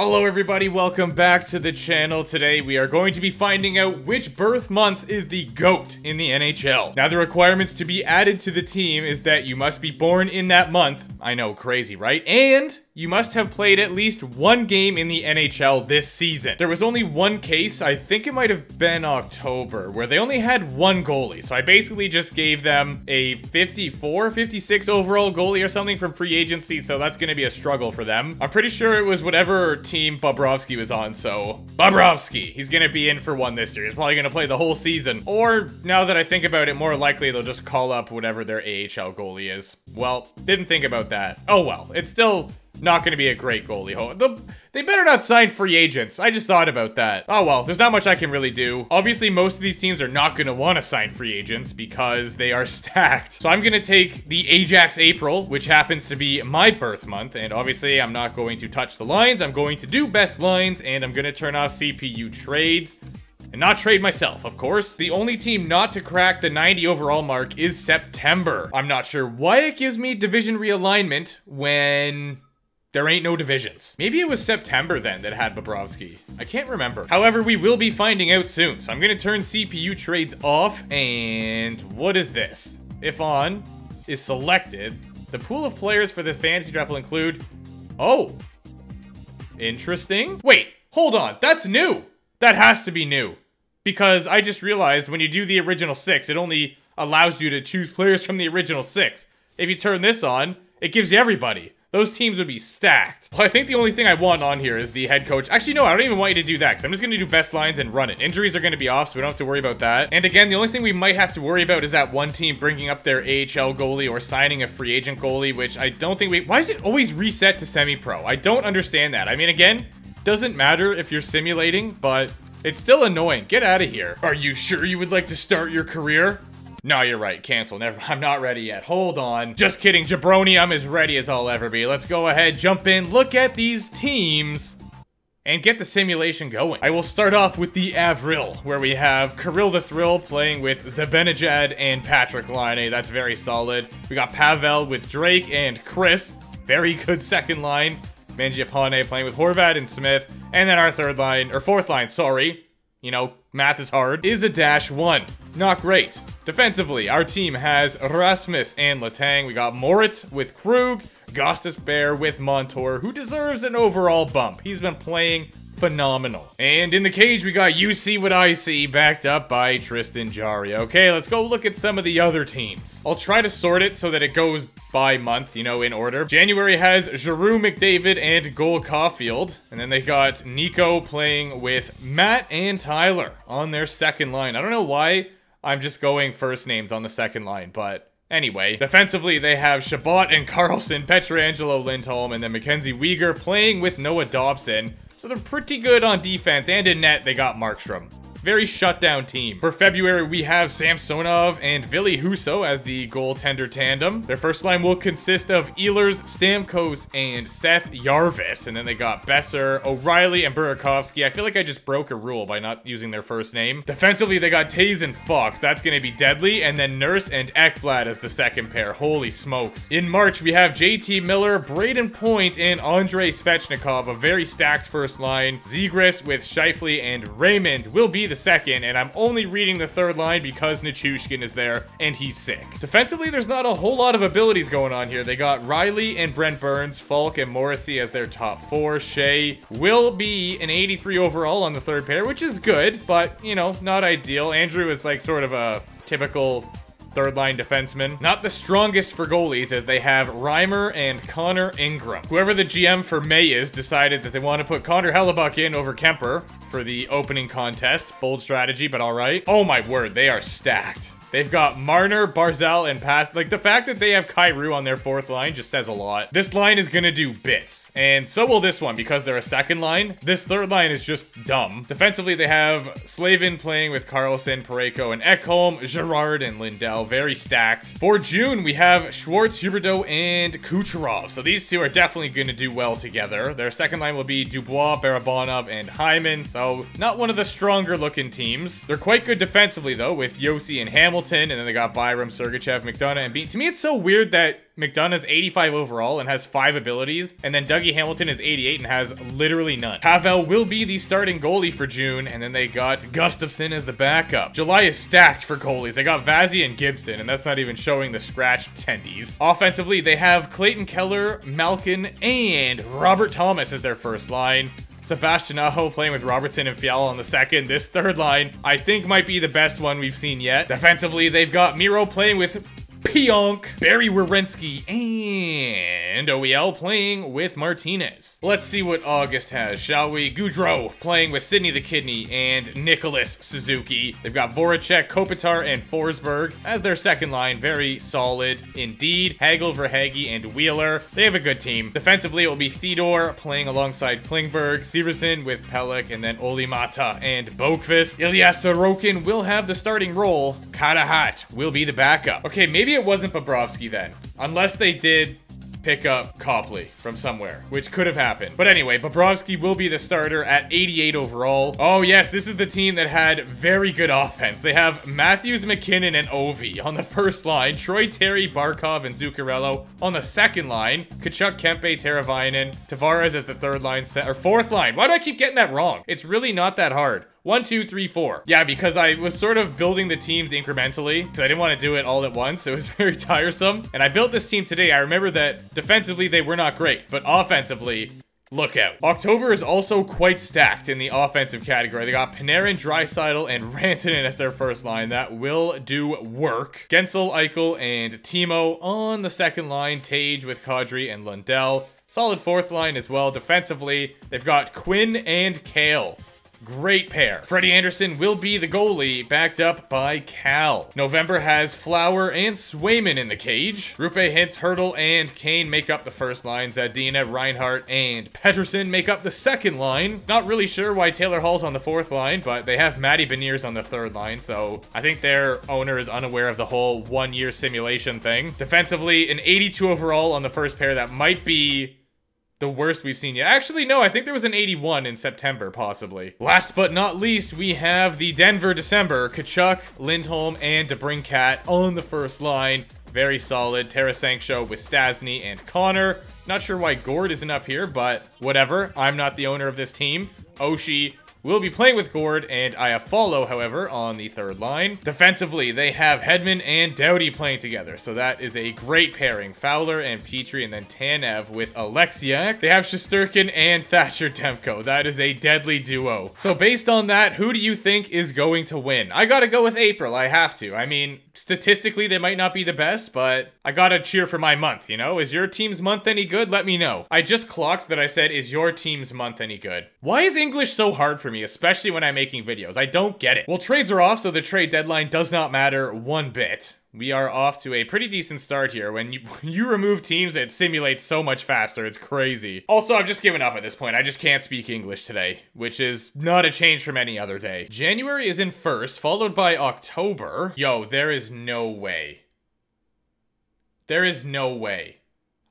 Hello everybody, welcome back to the channel. Today we are going to be finding out which birth month is the GOAT in the NHL. Now the requirements to be added to the team is that you must be born in that month. I know, crazy, right? And you must have played at least one game in the NHL this season. There was only one case, I think it might have been October, where they only had one goalie. So I basically just gave them a 54, 56 overall goalie or something from free agency, so that's going to be a struggle for them. I'm pretty sure it was whatever team Bobrovsky was on, so Bobrovsky, he's going to be in for one this year. He's probably going to play the whole season. Or, now that I think about it, more likely they'll just call up whatever their AHL goalie is. Well, didn't think about that. Oh well, it's still not going to be a great goalie. They better not sign free agents. I just thought about that. Oh well, there's not much I can really do. Obviously, most of these teams are not going to want to sign free agents because they are stacked. So I'm going to take the Ajax April, which happens to be my birth month. And obviously, I'm not going to touch the lines. I'm going to do best lines, and I'm going to turn off CPU trades. And not trade myself, of course. The only team not to crack the 90 overall mark is September. I'm not sure why it gives me division realignment when there ain't no divisions. Maybe it was September then that had Bobrovsky. I can't remember. However, we will be finding out soon. So I'm going to turn CPU trades off. And what is this? If on is selected, the pool of players for the fantasy draft will include... Oh, interesting. Wait, hold on. That's new. That has to be new. Because I just realized when you do the original six, it only allows you to choose players from the original six. If you turn this on, it gives you everybody. Those teams would be stacked. Well, I think the only thing I want on here is the head coach. Actually, no, I don't even want you to do that because I'm just going to do best lines and run it. Injuries are going to be off, so we don't have to worry about that. And again, the only thing we might have to worry about is that one team bringing up their AHL goalie or signing a free agent goalie, which I don't think we... Why is it always reset to semi-pro? I don't understand that. I mean, again, doesn't matter if you're simulating, but it's still annoying. Get out of here. Are you sure you would like to start your career? No, you're right. Cancel. Never. I'm not ready yet. Hold on. Just kidding, jabroni. I'm as ready as I'll ever be. Let's go ahead, jump in, look at these teams, and get the simulation going. I will start off with the Avril, where we have Kirill the Thrill playing with Zabenejad and Patrick Laine. That's very solid. We got Pavel with Drake and Chris. Very good second line. Mangiapane playing with Horvat and Smith. And then our third line, or fourth line, sorry. You know, math is hard. Is a dash one. Not great. Defensively, our team has Rasmus and Letang. We got Moritz with Krug, Gostas Bear with Montour, who deserves an overall bump. He's been playing phenomenal. And in the cage, we got You See What I See, backed up by Tristan Jarry. Okay, let's go look at some of the other teams. I'll try to sort it so that it goes by month, you know, in order. January has Giroux, McDavid, and Gol Caulfield. And then they got Nico playing with Matt and Tyler on their second line. I don't know why I'm just going first names on the second line, but anyway. Defensively, they have Shabbat and Carlson, Petrangelo, Lindholm, and then McKenzie Wieger playing with Noah Dobson. So they're pretty good on defense, and in net, they got Markstrom. Very shutdown team. For February, we have Samsonov and Ville Husso as the goaltender tandem. Their first line will consist of Ehlers, Stamkos, and Seth Jarvis. And then they got Besser, O'Reilly, and Burakovsky. I feel like I just broke a rule by not using their first name. Defensively, they got Tays and Fox. That's going to be deadly. And then Nurse and Ekblad as the second pair. Holy smokes. In March, we have JT Miller, Braden Point, and Andrei Svechnikov. A very stacked first line. Zegras with Scheifele and Raymond will be the second, and I'm only reading the third line because Nichushkin is there and he's sick. Defensively, there's not a whole lot of abilities going on here. They got Riley and Brent Burns, Falk and Morrissey as their top four. Shea will be an 83 overall on the third pair, which is good, but you know, not ideal. Andrew is like sort of a typical third line defenseman. Not the strongest for goalies, as they have Reimer and Connor Ingram. Whoever the GM for May is decided that they want to put Connor Hellebuck in over Kemper for the opening contest. Bold strategy, but all right. Oh my word, they are stacked. They've got Marner, Barzal, and Pass. Like, the fact that they have Giroux on their fourth line just says a lot. This line is gonna do bits. And so will this one, because they're a second line. This third line is just dumb. Defensively, they have Slavin playing with Carlson, Pareko, and Ekholm, Girard, and Lindell. Very stacked. For June, we have Schwartz, Huberdeau, and Kucherov. So these two are definitely gonna do well together. Their second line will be Dubois, Barabanov, and Hyman. So not one of the stronger looking teams. They're quite good defensively, though, with Yossi and Hamilton. Hamilton, and then they got Byram, Sergachev, McDonough, and Bean. To me, it's so weird that McDonough's 85 overall and has 5 abilities, and then Dougie Hamilton is 88 and has literally none. Pavel will be the starting goalie for June, and then they got Gustafsson as the backup. July is stacked for goalies. They got Vazzy and Gibson, and that's not even showing the scratched tendies. Offensively, they have Clayton Keller, Malkin, and Robert Thomas as their first line. Sebastian Aho playing with Robertson and Fiala on the second. This third line, I think, might be the best one we've seen yet. Defensively, they've got Miro playing with Pionk, Barry Werenski, and OEL playing with Martinez. Let's see what August has, shall we? Goudreau playing with Sidney the Kidney and Nicholas Suzuki. They've got Voracek, Kopitar, and Forsberg as their second line. Very solid indeed. Hagel, Verhaeghe, and Wheeler. They have a good team. Defensively, it will be Theodore playing alongside Klingberg, Severson with Pellick, and then Olimata and Boqvist. Ilya Sorokin will have the starting role. Katahat will be the backup. Okay, maybe it wasn't Bobrovsky then, unless they did pick up Copley from somewhere, which could have happened. But anyway, Bobrovsky will be the starter at 88 overall. Oh yes, this is the team that had very good offense. They have Matthews, McKinnon, and Ovi on the first line, Troy Terry, Barkov, and Zuccarello on the second line, Kachuk, Kempe, Teravainen, Tavares as the third line, or fourth line. Why do I keep getting that wrong? It's really not that hard. 1, 2, 3, 4. Yeah, because I was sort of building the teams incrementally because I didn't want to do it all at once. It was very tiresome. And I built this team today. I remember that defensively, they were not great, but offensively, look out. October is also quite stacked in the offensive category. They got Panarin, Draisaitl, and Rantanen as their first line. That will do work. Gensel, Eichel, and Timo on the second line. Tage with Kadri and Lundell. Solid fourth line as well. Defensively, they've got Quinn and Kale. Great pair. Freddie Anderson will be the goalie, backed up by Cal. November has Flower and Swayman in the cage. Rupe, Hintz, Hurdle, and Kane make up the first line. Zadina, Reinhardt, and Pettersson make up the second line. Not really sure why Taylor Hall's on the fourth line, but they have Matty Beniers on the third line, so I think their owner is unaware of the whole one-year simulation thing. Defensively, an 82 overall on the first pair. That might be the worst we've seen yet. Actually, no, I think there was an 81 in September, possibly. Last but not least, we have the Denver December. Kachuk, Lindholm, and DeBrincat on the first line. Very solid. Tarasenko with Stasny and Connor. Not sure why Gord isn't up here, but whatever. I'm not the owner of this team. Oshie will be playing with Gord and Iafallo, however, on the third line. Defensively, they have Hedman and Doughty playing together, so that is a great pairing. Fowler and Petrie, and then Tanev with Alexiak. They have Shesterkin and Thatcher Demko. That is a deadly duo. So based on that, who do you think is going to win? I gotta go with April. I have to. I mean, statistically, they might not be the best, but I gotta cheer for my month, you know? Is your team's month any good? Let me know. I just clocked that I said, is your team's month any good? Why is English so hard for me, especially when I'm making videos? I don't get it. Well, trades are off, so the trade deadline does not matter one bit. We are off to a pretty decent start here. When you remove teams, it simulates so much faster. It's crazy. Also, I've just given up at this point. I just can't speak English today, which is not a change from any other day. January is in first, followed by October. Yo, there is no way. There is no way.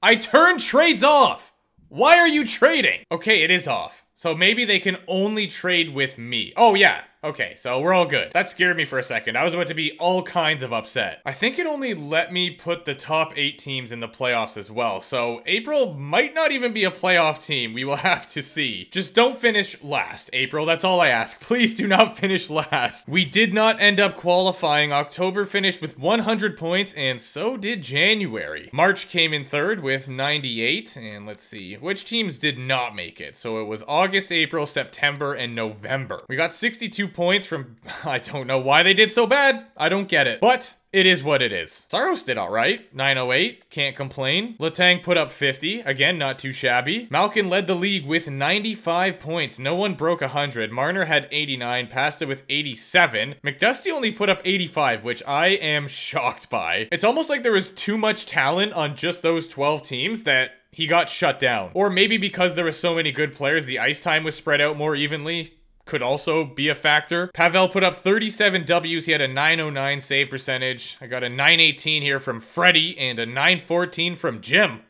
I turned trades off! Why are you trading? Okay, it is off. So maybe they can only trade with me. Oh yeah, okay, so we're all good. That scared me for a second. I was about to be all kinds of upset. I think it only let me put the top 8 teams in the playoffs as well, so April might not even be a playoff team. We will have to see. Just don't finish last, April. That's all I ask. Please do not finish last. We did not end up qualifying. October finished with 100 points, and so did January. March came in third with 98, and let's see, which teams did not make it? So it was August, April, September, and November. We got 62 points from, I don't know why they did so bad. I don't get it, but it is what it is. Saros did all right. 908, can't complain. Letang put up 50, again, not too shabby. Malkin led the league with 95 points. No one broke 100. Marner had 89, Pasta with 87. McDusty only put up 85, which I am shocked by. It's almost like there was too much talent on just those 12 teams that he got shut down. Or maybe because there were so many good players, the ice time was spread out more evenly. Could also be a factor. Pavel put up 37 Ws. He had a 909 save percentage. I got a 918 here from Freddie and a 914 from Jim.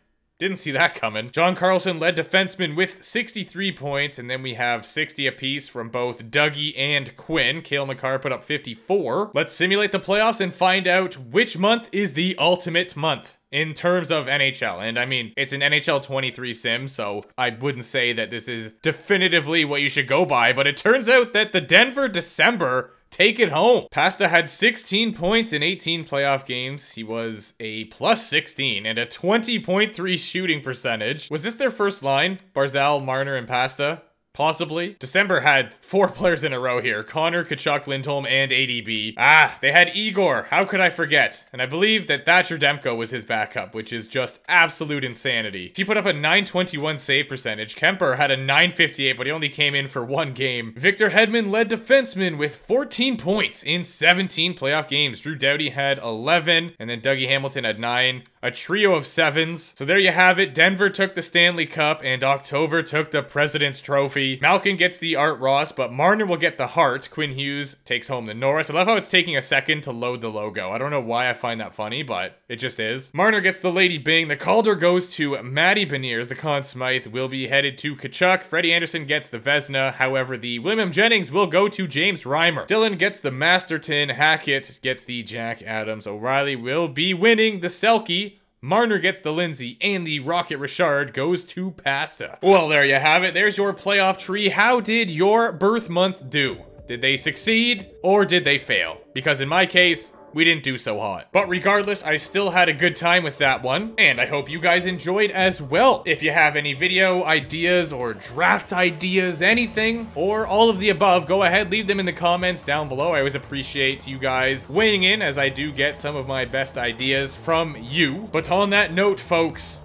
Didn't see that coming. John Carlson led defenseman with 63 points, and then we have 60 apiece from both Dougie and Quinn. Cale Makar put up 54. Let's simulate the playoffs and find out which month is the ultimate month in terms of NHL. And I mean, it's an NHL 23 sim, so I wouldn't say that this is definitively what you should go by, but it turns out that the Denver December take it home. Pasta had 16 points in 18 playoff games. He was a +16 and a 20.3 shooting percentage. Was this their first line? Barzal, Marner, and Pasta? Possibly. December had 4 players in a row here. Connor, Kachuk, Lindholm, and ADB. Ah, they had Igor. How could I forget? And I believe that Thatcher Demko was his backup, which is just absolute insanity. He put up a 921 save percentage. Kemper had a 958, but he only came in for 1 game. Victor Hedman led defenseman with 14 points in 17 playoff games. Drew Doughty had 11, and then Dougie Hamilton had 9. A trio of 7s. So there you have it. Denver took the Stanley Cup, and October took the President's Trophy. Malkin gets the Art Ross, but Marner will get the Hart. Quinn Hughes takes home the Norris. I love how it's taking a second to load the logo. I don't know why I find that funny, but it just is. Marner gets the Lady Byng. The Calder goes to Matty Beniers. The Conn Smythe will be headed to Kachuk. Freddie Anderson gets the Vezina. However, the William Jennings will go to James Reimer. Dylan gets the Masterton. Hackett gets the Jack Adams. O'Reilly will be winning the Selke. Marner gets the Lindsay, and the Rocket Richard goes to Pasta. Well, there you have it. There's your playoff tree. How did your birth month do? Did they succeed, or did they fail? Because in my case, we didn't do so hot. But regardless, I still had a good time with that one, and I hope you guys enjoyed as well. If you have any video ideas or draft ideas, anything, or all of the above, go ahead, leave them in the comments down below. I always appreciate you guys weighing in, as I do get some of my best ideas from you. But on that note, folks,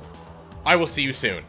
I will see you soon.